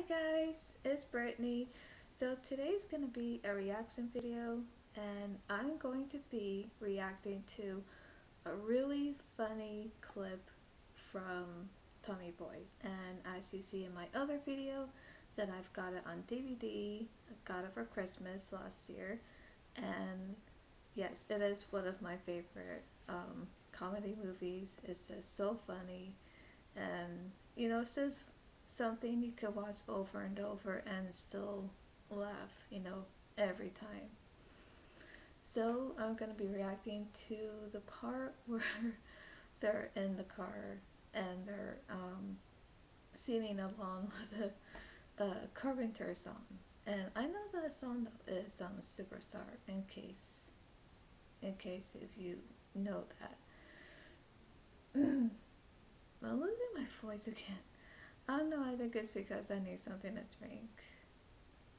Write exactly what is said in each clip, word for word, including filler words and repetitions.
Hi guys, it's Brittany. So today's going to be a reaction video and I'm going to be reacting to a really funny clip from Tommy Boy. And as you see in my other video that I've got it on D V D, I got it for Christmas last year, and yes, it is one of my favorite um, comedy movies. It's just so funny, and you know, it's just something you can watch over and over and still laugh, you know, every time. So I'm going to be reacting to the part where they're in the car and they're um, singing along with a, a Carpenter song. And I know that song is um, Superstar, in case, in case if you know that. I'm losing my voice again. I don't know, I think it's because I need something to drink.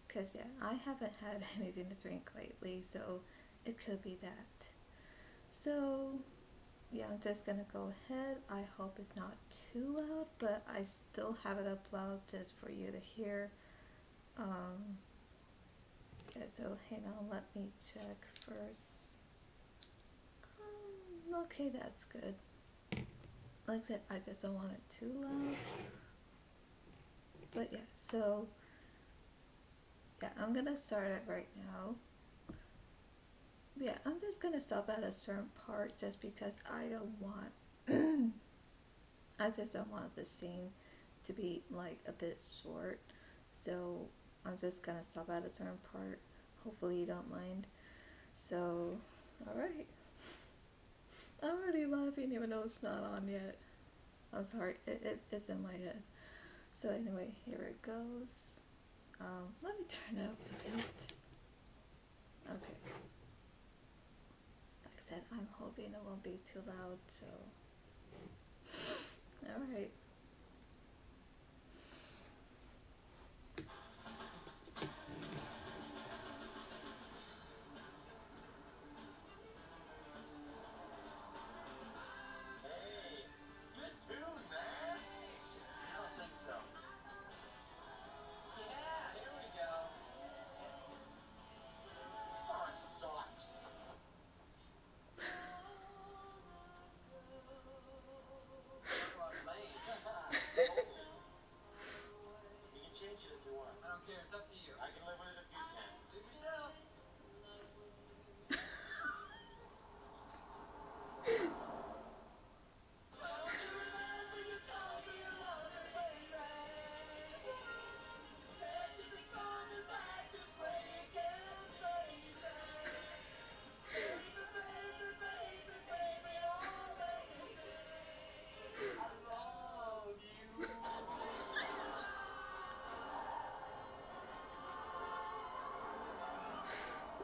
Because, yeah, I haven't had anything to drink lately, so it could be that. So, yeah, I'm just going to go ahead. I hope it's not too loud, but I still have it up loud just for you to hear. Um, yeah, so, hang on, let me check first. Um, okay, that's good. Like I said, I just don't want it too loud. But yeah, so, yeah, I'm going to start it right now. Yeah, I'm just going to stop at a certain part just because I don't want, I just don't want the scene to be, like, a bit short. So, I'm just going to stop at a certain part. Hopefully you don't mind. So, alright. I'm already laughing even though it's not on yet. I'm sorry, it, it, it's in my head. So anyway, here it goes. Um, let me turn it up a bit. Okay. Like I said, I'm hoping it won't be too loud, so. Alright.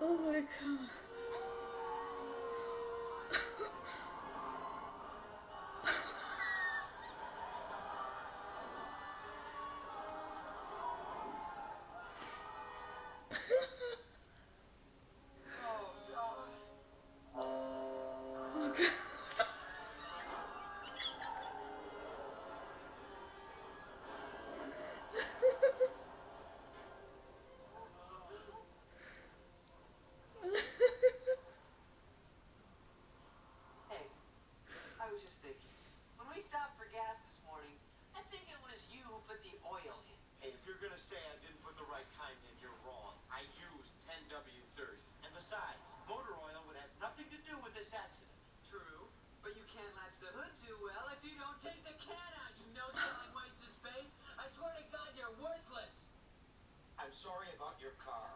Oh my God. Say I didn't put the right kind in, you're wrong. I used ten W thirty. And besides, motor oil would have nothing to do with this accident. True, but you can't latch the hood too well if you don't take the can out, you no-selling waste of space. I swear to God, you're worthless. I'm sorry about your car,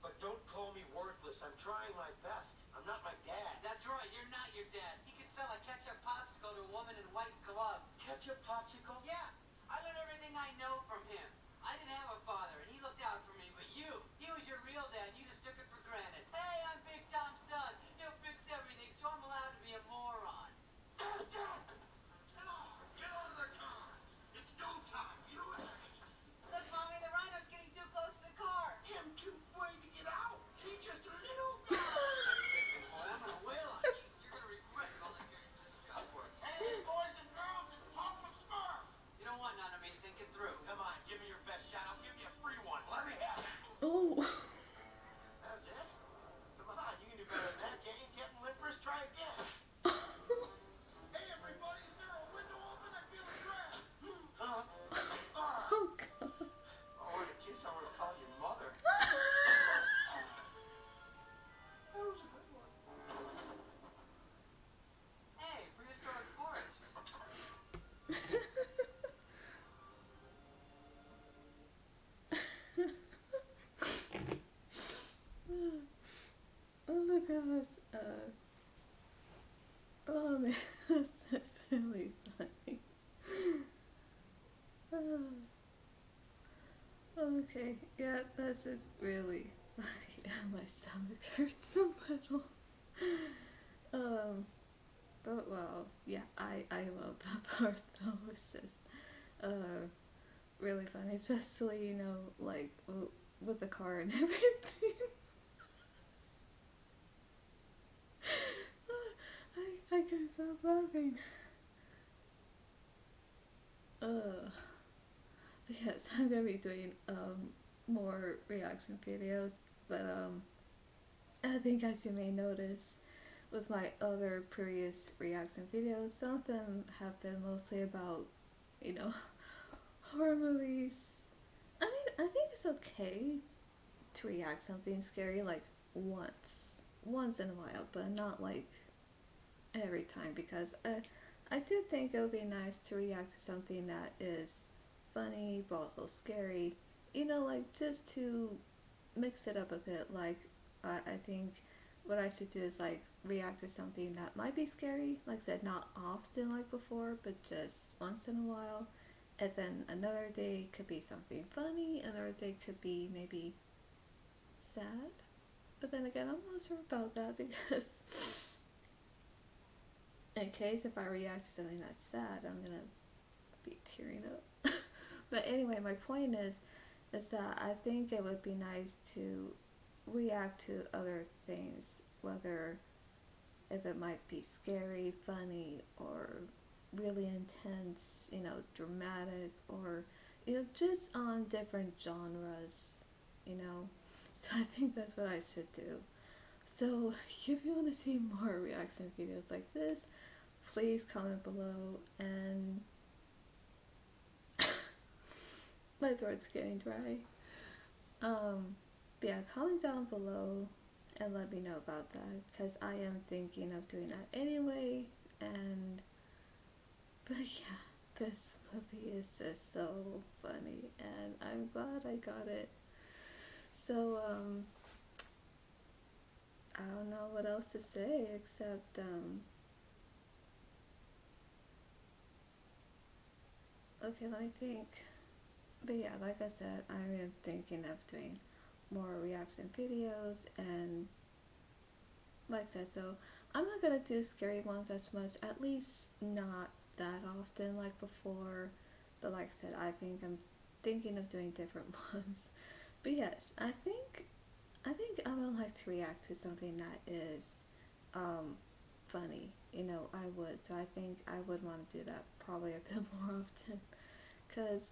but don't call me worthless. I'm trying my best. I'm not my dad. That's right, you're not your dad. He could sell a ketchup popsicle to a woman in white gloves. Ketchup popsicle? Yeah, I learned everything I know from him. I didn't have a father, and he looked out for me, but you, he was your real dad, and you just took it for granted. Hey, I'm Big Tom's son. He'll fix everything, so I'm allowed to be a moron. Come on, get out of the car. It's go time. You know what? Look, Mommy, the rhino's getting too close to the car. Him too afraid to get out. He's just a little guy. I'm going to wail on you. You're going to regret all the doing this job for. Hey, boys and girls, it's Papa Smurf. You don't want none of me. Think it through. Come on, give me your best shot. I'll really, that's really funny. Oh. Okay, yeah, this is really funny. My stomach hurts a little. Um, but well, yeah, I, I love that part though. It's just uh, really funny, especially, you know, like, with the car and everything. I can't stop laughing. Uh, but yes, I'm gonna be doing um more reaction videos, but um, I think as you may notice, with my other previous reaction videos, some of them have been mostly about, you know, horror movies. I mean, I think it's okay to react to something scary like once, once in a while, but not like every time, because I, I do think it would be nice to react to something that is funny but also scary, you know, like just to mix it up a bit. Like I, I think what I should do is like react to something that might be scary, like I said, not often like before, but just once in a while, and then another day could be something funny, another day could be maybe sad, but then again I'm not sure about that, because in case if I react to something that's sad, I'm gonna be tearing up. But anyway, my point is is that I think it would be nice to react to other things, whether if it might be scary, funny, or really intense, you know, dramatic, or, you know, just on different genres, you know. So I think that's what I should do. So if you want to see more reaction videos like this, please comment below. And my throat's getting dry. Um, yeah, comment down below and let me know about that, because I am thinking of doing that anyway. And but yeah, this movie is just so funny, and I'm glad I got it. So um. I don't know what else to say except um okay, let me think. But yeah, like I said, I am thinking of doing more reaction videos, and like I said, so I'm not gonna do scary ones as much, at least not that often like before, but like I said, I think I'm thinking of doing different ones. But yes, I think I think I would like to react to something that is um, funny, you know, I would. So I think I would want to do that probably a bit more often, because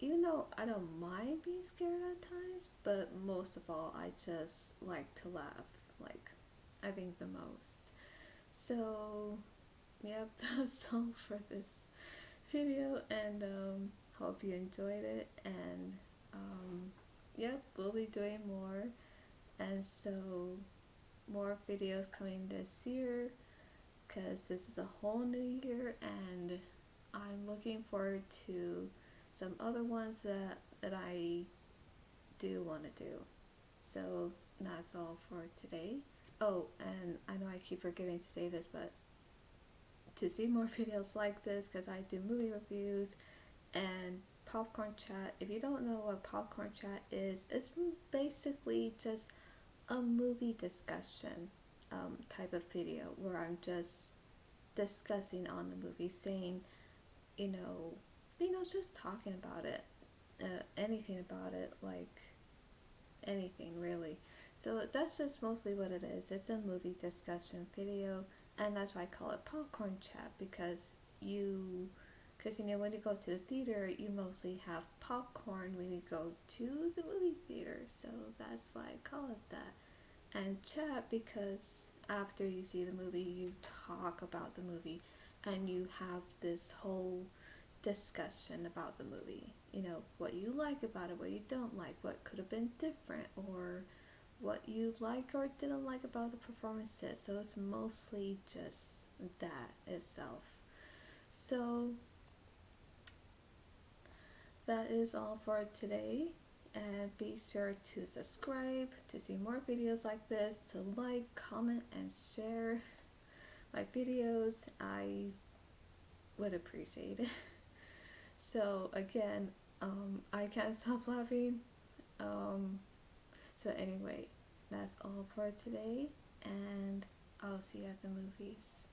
even though I don't mind being scared at times, but most of all I just like to laugh, like I think the most. So yep, that's all for this video, and um, hope you enjoyed it, and um, yep, we'll be doing more, and so more videos coming this year, because this is a whole new year, and I'm looking forward to some other ones that, that I do want to do. So that's all for today. Oh, and I know I keep forgetting to say this, but to see more videos like this, because I do movie reviews and Popcorn Chat. If you don't know what Popcorn Chat is, it's basically just a movie discussion um, type of video where I'm just discussing on the movie, saying, you know, you know, just talking about it, uh, anything about it, like anything really. So that's just mostly what it is. It's a movie discussion video, and that's why I call it Popcorn Chat, because you. Because, you know, when you go to the theater, you mostly have popcorn when you go to the movie theater. So that's why I call it that. And chat, because after you see the movie, you talk about the movie. And you have this whole discussion about the movie. You know, what you like about it, what you don't like, what could have been different, or what you like or didn't like about the performances. So it's mostly just that itself. So that is all for today, and be sure to subscribe to see more videos like this, to like, comment, and share. five videos, I would appreciate it. So again, um, I can't stop laughing. Um, so anyway, that's all for today, and I'll see you at the movies.